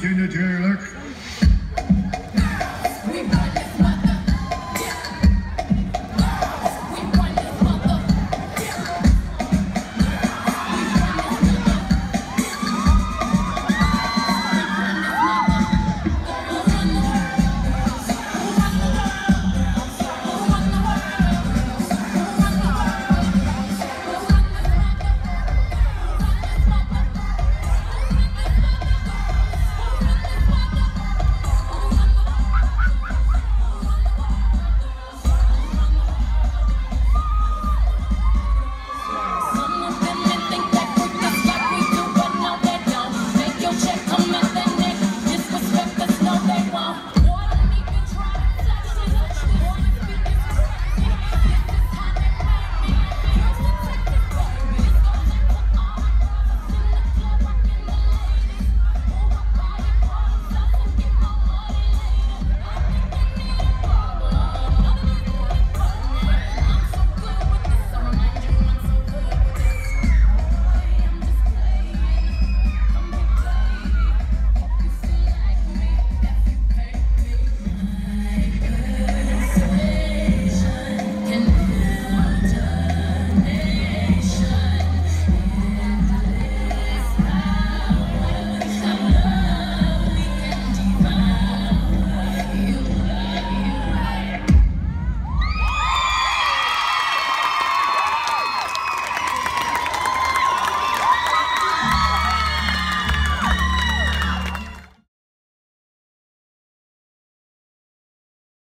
Junior, look.